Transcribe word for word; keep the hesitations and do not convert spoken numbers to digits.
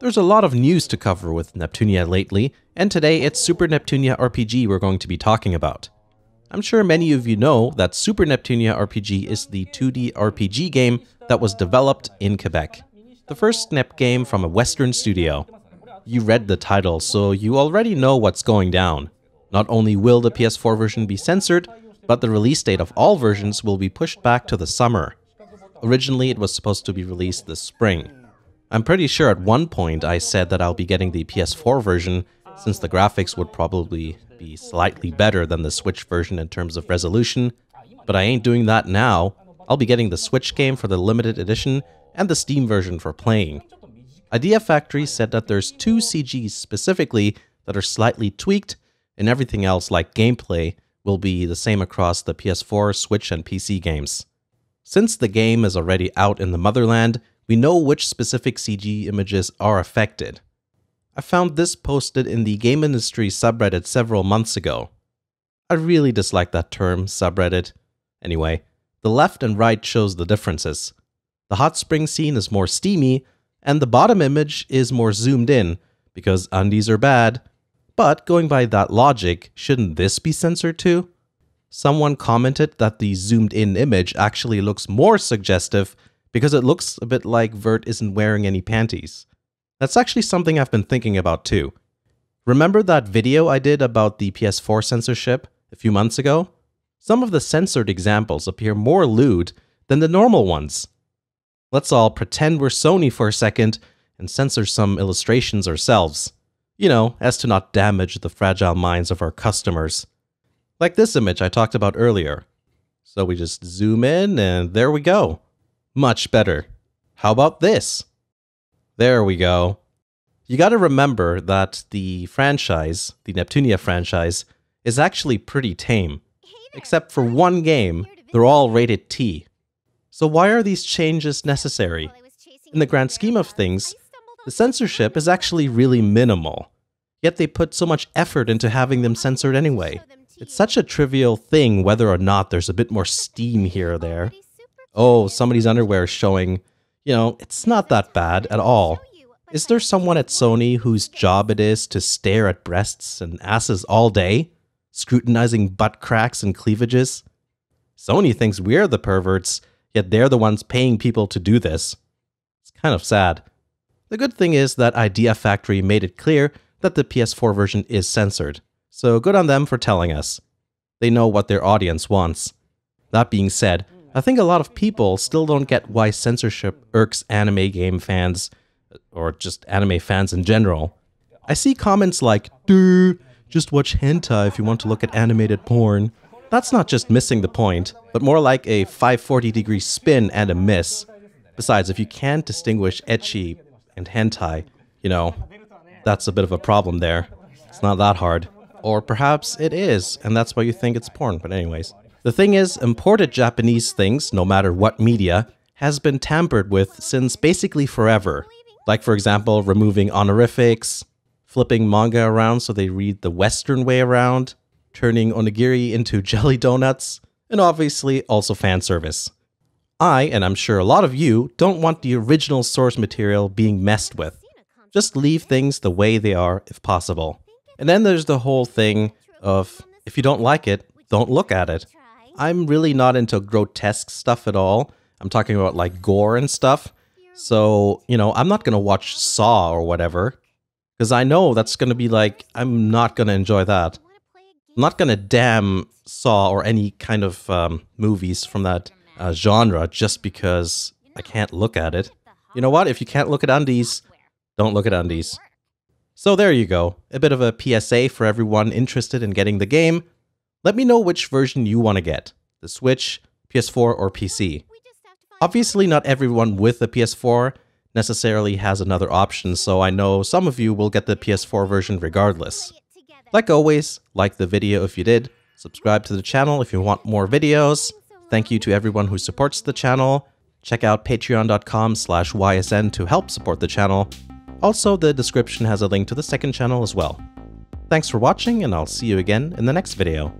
There's a lot of news to cover with Neptunia lately, and today it's Super Neptunia R P G we're going to be talking about. I'm sure many of you know that Super Neptunia R P G is the two D R P G game that was developed in Quebec. The first Nep game from a Western studio. You read the title, so you already know what's going down. Not only will the P S four version be censored, but the release date of all versions will be pushed back to the summer. Originally, it was supposed to be released this spring. I'm pretty sure at one point I said that I'll be getting the P S four version, since the graphics would probably be slightly better than the Switch version in terms of resolution, but I ain't doing that now. I'll be getting the Switch game for the limited edition and the Steam version for playing. Idea Factory said that there's two C Gs specifically that are slightly tweaked, and everything else like gameplay will be the same across the P S four, Switch, and P C games. Since the game is already out in the motherland, we know which specific C G images are affected. I found this posted in the game industry subreddit several months ago. I really dislike that term, subreddit. Anyway, the left and right shows the differences. The hot spring scene is more steamy, and the bottom image is more zoomed in, because undies are bad. But going by that logic, shouldn't this be censored too? Someone commented that the zoomed-in image actually looks more suggestive because it looks a bit like Vert isn't wearing any panties. That's actually something I've been thinking about too. Remember that video I did about the P S four censorship a few months ago? Some of the censored examples appear more lewd than the normal ones. Let's all pretend we're Sony for a second and censor some illustrations ourselves. You know, as to not damage the fragile minds of our customers. Like this image I talked about earlier. So we just zoom in and there we go. Much better. How about this? There we go. You gotta remember that the franchise, the Neptunia franchise, is actually pretty tame. Except for one game, they're all rated T. So why are these changes necessary? In the grand scheme of things, the censorship is actually really minimal, yet they put so much effort into having them censored anyway. It's such a trivial thing whether or not there's a bit more steam here or there. Oh, somebody's underwear is showing. You know, it's not that bad at all. Is there someone at Sony whose job it is to stare at breasts and asses all day, scrutinizing butt cracks and cleavages? Sony thinks we're the perverts, yet they're the ones paying people to do this. It's kind of sad. The good thing is that Idea Factory made it clear that the P S four version is censored, so good on them for telling us. They know what their audience wants. That being said, I think a lot of people still don't get why censorship irks anime game fans, or just anime fans in general. I see comments like, duh, just watch hentai if you want to look at animated porn. That's not just missing the point, but more like a five forty degree spin and a miss. Besides, if you can't distinguish ecchi and hentai, you know, that's a bit of a problem there. It's not that hard. Or perhaps it is, and that's why you think it's porn, but anyways. The thing is, imported Japanese things, no matter what media, has been tampered with since basically forever. Like for example, removing honorifics, flipping manga around so they read the Western way around, turning onigiri into jelly donuts, and obviously also fan service. I, and I'm sure a lot of you, don't want the original source material being messed with. Just leave things the way they are if possible. And then there's the whole thing of, if you don't like it, don't look at it. I'm really not into grotesque stuff at all. I'm talking about like gore and stuff. So, you know, I'm not gonna watch Saw or whatever, because I know that's gonna be like, I'm not gonna enjoy that. I'm not gonna damn Saw or any kind of um, movies from that Uh, genre just because I can't look at it. You know what? If you can't look at undies, don't look at undies. So there you go. A bit of a P S A for everyone interested in getting the game. Let me know which version you want to get. The Switch, P S four, or P C. Obviously not everyone with a P S four necessarily has another option, so I know some of you will get the P S four version regardless. Like always, like the video if you did. Subscribe to the channel if you want more videos. Thank you to everyone who supports the channel. Check out patreon dot com slash Y S N to help support the channel. Also, the description has a link to the second channel as well. Thanks for watching, and I'll see you again in the next video.